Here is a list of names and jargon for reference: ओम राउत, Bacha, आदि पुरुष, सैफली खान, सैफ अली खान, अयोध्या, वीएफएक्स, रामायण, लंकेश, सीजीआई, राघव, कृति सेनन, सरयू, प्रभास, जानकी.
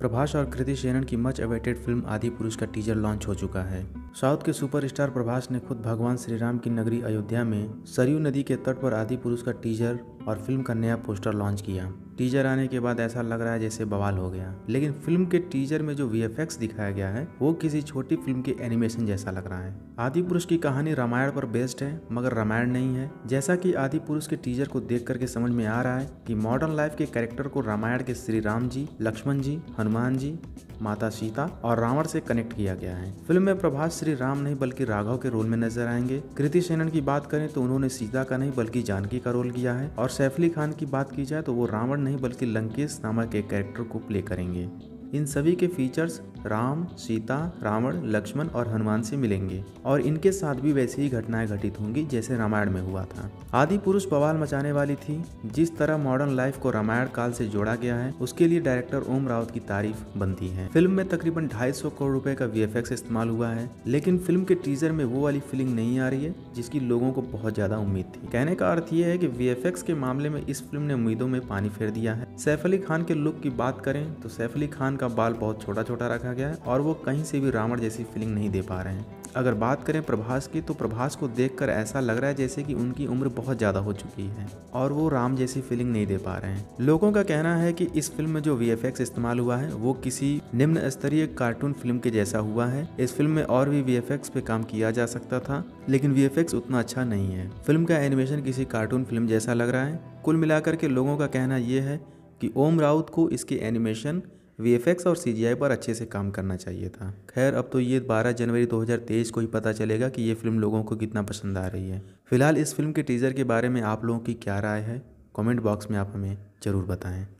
प्रभास और कृति सेनन की much awaited film आदि पुरुष का टीजर लॉन्च हो चुका है। साउथ के सुपरस्टार प्रभास ने खुद भगवान श्री राम की नगरी अयोध्या में सरयू नदी के तट पर आदि पुरुष का टीजर और फिल्म का नया पोस्टर लॉन्च किया। टीजर आने के बाद ऐसा लग रहा है जैसे बवाल हो गया, लेकिन फिल्म के टीजर में जो वीएफएक्स दिखाया गया है वो किसी छोटी फिल्म के एनिमेशन जैसा लग रहा है। आदि पुरुष की कहानी रामायण पर बेस्ड है, मगर रामायण नहीं है। जैसा कि आदि पुरुष के टीजर को देख करके समझ में आ रहा है कि मॉडर्न लाइफ के कैरेक्टर को रामायण के श्री राम जी, लक्ष्मण जी, हनुमान जी, माता सीता और रावण से कनेक्ट किया गया है। फिल्म में प्रभास श्री राम नहीं बल्कि राघव के रोल में नजर आएंगे। कृति सेनन की बात करें तो उन्होंने सीता का नहीं बल्कि जानकी का रोल किया है, और सैफली खान की बात की जाए तो वो रावण नहीं बल्कि लंकेश नामक एक कैरेक्टर को प्ले करेंगे। इन सभी के फीचर्स राम, सीता, रावण, लक्ष्मण और हनुमान से मिलेंगे और इनके साथ भी वैसी ही घटनाएं घटित होंगी जैसे रामायण में हुआ था। आदि पुरुष बवाल मचाने वाली थी। जिस तरह मॉडर्न लाइफ को रामायण काल से जोड़ा गया है उसके लिए डायरेक्टर ओम राउत की तारीफ बनती है। फिल्म में तकरीबन 250 करोड़ रुपए का वीएफएक्स इस्तेमाल हुआ है, लेकिन फिल्म के टीजर में वो वाली फीलिंग नहीं आ रही है जिसकी लोगों को बहुत ज्यादा उम्मीद थी। कहने का अर्थ ये है कि वीएफएक्स के मामले में इस फिल्म ने उम्मीदों में पानी फेर दिया है। सैफ अली खान के लुक की बात करें तो सैफ अली खान का बाल बहुत छोटा छोटा रखा गया है और वो कहीं से भी रावण जैसी फीलिंग नहीं दे पा रहे हैं। अगर बात करें प्रभास की तो प्रभास को देखकर ऐसा लग रहा है जैसे कि उनकी उम्र बहुत ज़्यादा हो चुकी है और वो राम जैसी फीलिंग नहीं दे पा रहे हैं। लोगों का कहना है कि इस फिल्म में जो वीएफएक्स इस्तेमाल हुआ है वो किसी निम्न स्तरीय कार्टून फिल्म के जैसा हुआ है। इस फिल्म में और भी वीएफएक्स पे काम किया जा सकता था, लेकिन वीएफएक्स उतना अच्छा नहीं है। फिल्म का एनिमेशन किसी कार्टून फिल्म जैसा लग रहा है। कुल मिलाकर के लोगों का कहना यह है कि ओम राउत को इसके एनिमेशन, वीएफएक्स और सीजीआई पर अच्छे से काम करना चाहिए था। खैर, अब तो ये 12 जनवरी 2023 को ही पता चलेगा कि ये फिल्म लोगों को कितना पसंद आ रही है। फिलहाल इस फिल्म के टीज़र के बारे में आप लोगों की क्या राय है? कमेंट बॉक्स में आप हमें ज़रूर बताएं।